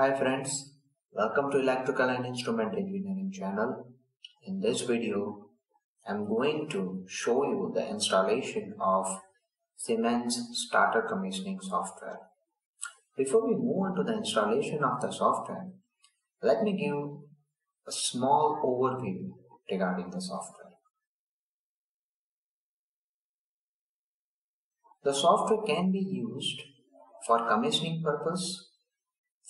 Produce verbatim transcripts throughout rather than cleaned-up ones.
Hi friends, welcome to Electrical and Instrument Engineering channel. In this video, I'm going to show you the installation of Siemens starter commissioning software. Before we move on to the installation of the software, let me give a small overview regarding the software. The software can be used for commissioning purpose,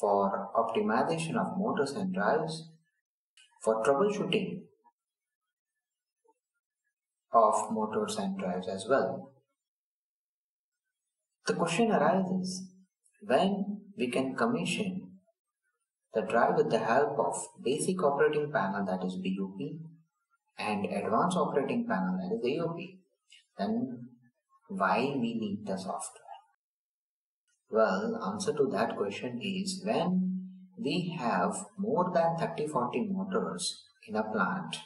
for optimization of motors and drives, for troubleshooting of motors and drives as well. The question arises when we can commission the drive with the help of basic operating panel, that is B O P, and advanced operating panel, that is A O P, then why we need the software? Well, answer to that question is when we have more than thirty to forty motors in a plant,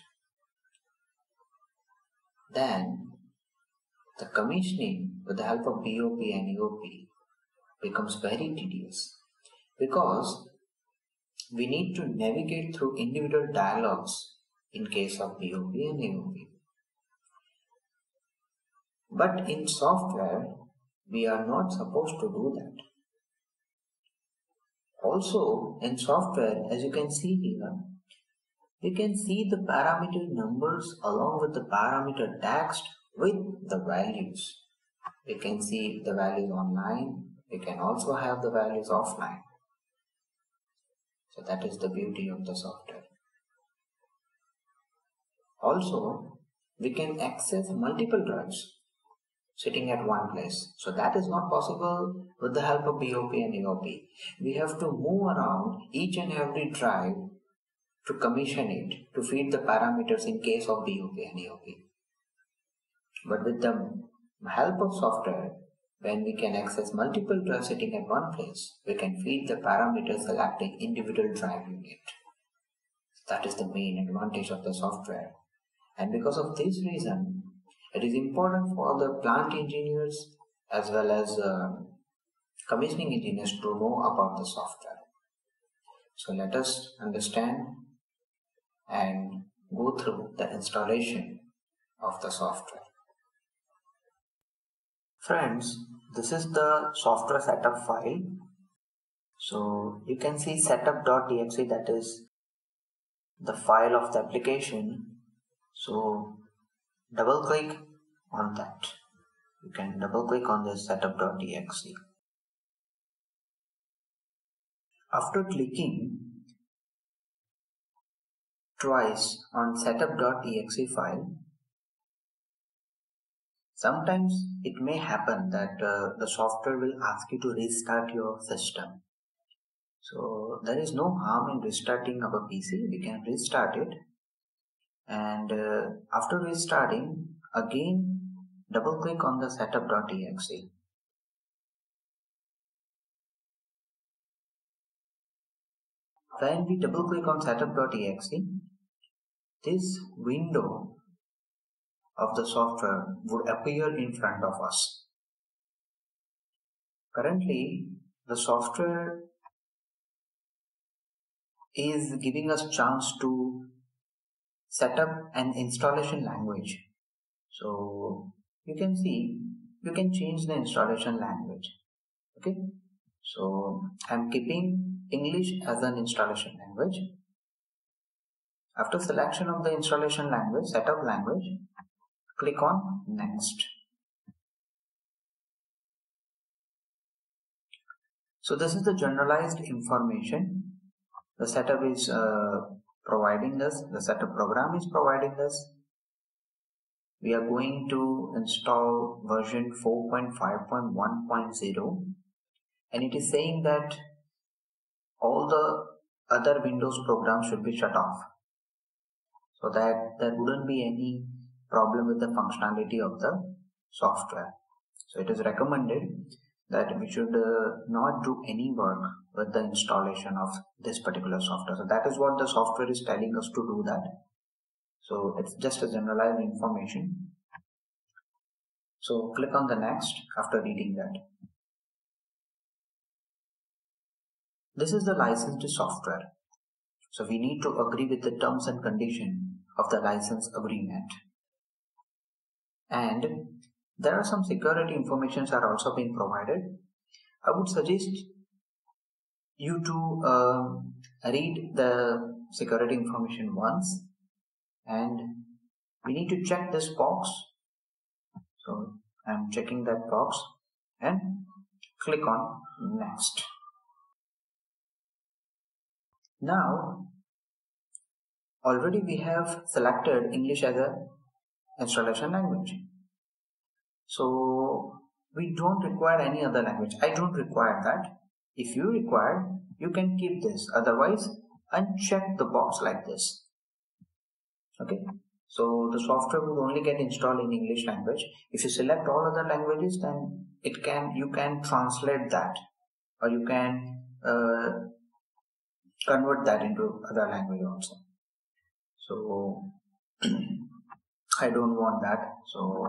then the commissioning with the help of B O P and A O P becomes very tedious, because we need to navigate through individual dialogues in case of B O P and A O P. But in software, we are not supposed to do that. Also, in software, as you can see here, you can see the parameter numbers along with the parameter text with the values. We can see the values online. We can also have the values offline. So that is the beauty of the software. Also, we can access multiple drives sitting at one place. So that is not possible with the help of B O P and A O P. We have to move around each and every drive to commission it, to feed the parameters in case of B O P and A O P. But with the help of software, when we can access multiple drives sitting at one place, we can feed the parameters selecting individual drive unit. That is the main advantage of the software. And because of this reason, it is important for the plant engineers as well as uh, commissioning engineers to know about the software. So let us understand and go through the installation of the software. Friends, this is the software setup file. So you can see setup dot E X E, that is the file of the application. So double click on that. You can double click on this setup dot E X E. After clicking twice on setup dot E X E file, sometimes it may happen that uh, the software will ask you to restart your system. So there is no harm in restarting our P C. We can restart it. And uh, after restarting, again double click on the setup dot E X E. When we double click on setup dot E X E, this window of the software would appear in front of us. Currently, the software is giving us chance to set up an installation language. So you can see, you can change the installation language. Okay, so I'm keeping English as an installation language. After selection of the installation language, setup language, click on Next. So this is the generalized information the setup is uh, providing us, the setup program is providing us. We are going to install version four point five point one point zero, and it is saying that all the other Windows programs should be shut off, so that there wouldn't be any problem with the functionality of the software. So it is recommended that we should uh, not do any work with the installation of this particular software. So that is what the software is telling us to do that. So it's just a generalized information. So click on the Next after reading that. This is the licensed software. So we need to agree with the terms and condition of the license agreement. And there are some security informations are also being provided. I would suggest you to uh, read the security information once, and we need to check this box. So I'm checking that box and click on next. Now already we have selected English as a installation language, so we don't require any other language. I don't require that. If you require, you can keep this, otherwise uncheck the box like this. Okay, so the software will only get installed in English language. If you select all other languages, then it can you can translate that, or you can uh, convert that into other language also. So I don't want that, so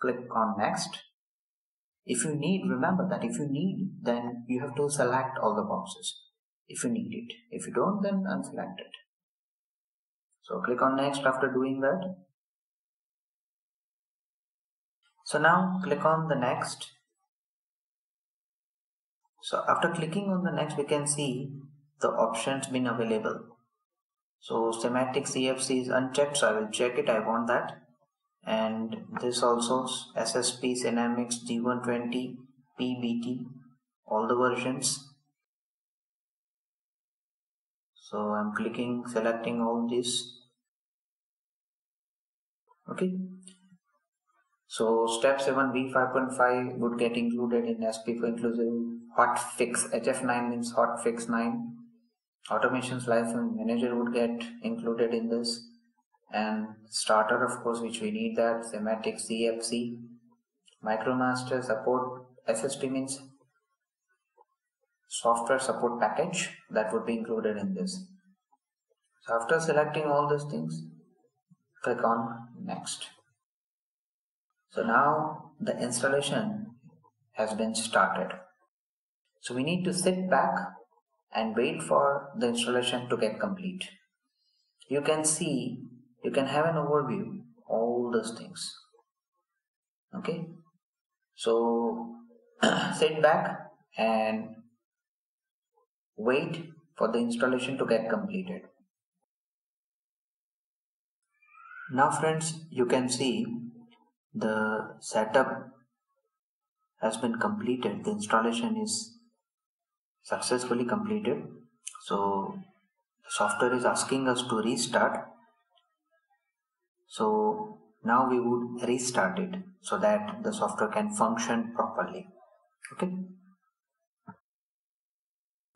click on next. If you need, remember that if you need, then you have to select all the boxes if you need it. If you don't, then unselect it. So click on next after doing that. So now click on the next. So after clicking on the next, we can see the options been available. So semantic C F C is unchecked, so I will check it. I want that. And this also S S P, Sinamics, G one twenty, P B T, all the versions. So I'm clicking, selecting all this. Okay. So step seven V five point five would get included in S P for inclusive hot fix. H F nine means hot fix nine. Automations license manager would get included in this, and starter of course, which we need that, semantic C F C, MicroMaster support, S S T means software support package, that would be included in this. So after selecting all these things, click on next. So now the installation has been started. So we need to sit back and wait for the installation to get complete. You can see, you can have an overview, all those things. Okay, so sit back and wait for the installation to get completed. Now friends, you can see the setup has been completed. The installation is successfully completed. So the software is asking us to restart. So now we would restart it so that the software can function properly. Okay.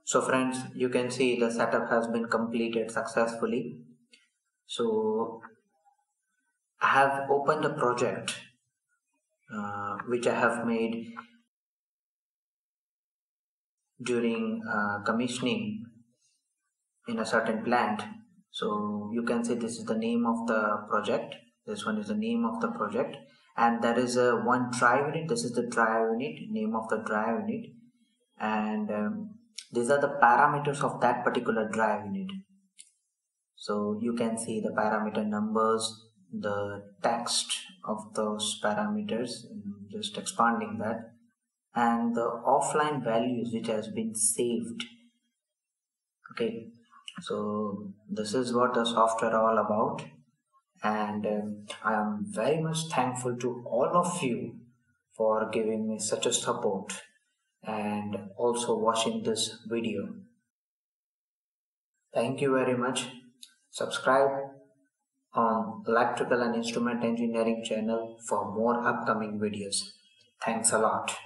So friends, you can see the setup has been completed successfully. So I have opened a project uh, which I have made during uh, commissioning in a certain plant. So you can see this is the name of the project, this one is the name of the project, and there is a one drive unit. This is the drive unit, name of the drive unit, and um, these are the parameters of that particular drive unit. So you can see the parameter numbers, the text of those parameters, just expanding that, and the offline values which has been saved. Okay, so this is what the software all about, and uh, I am very much thankful to all of you for giving me such a support and also watching this video. Thank you very much. Subscribe on Electrical and Instrument Engineering channel for more upcoming videos. Thanks a lot.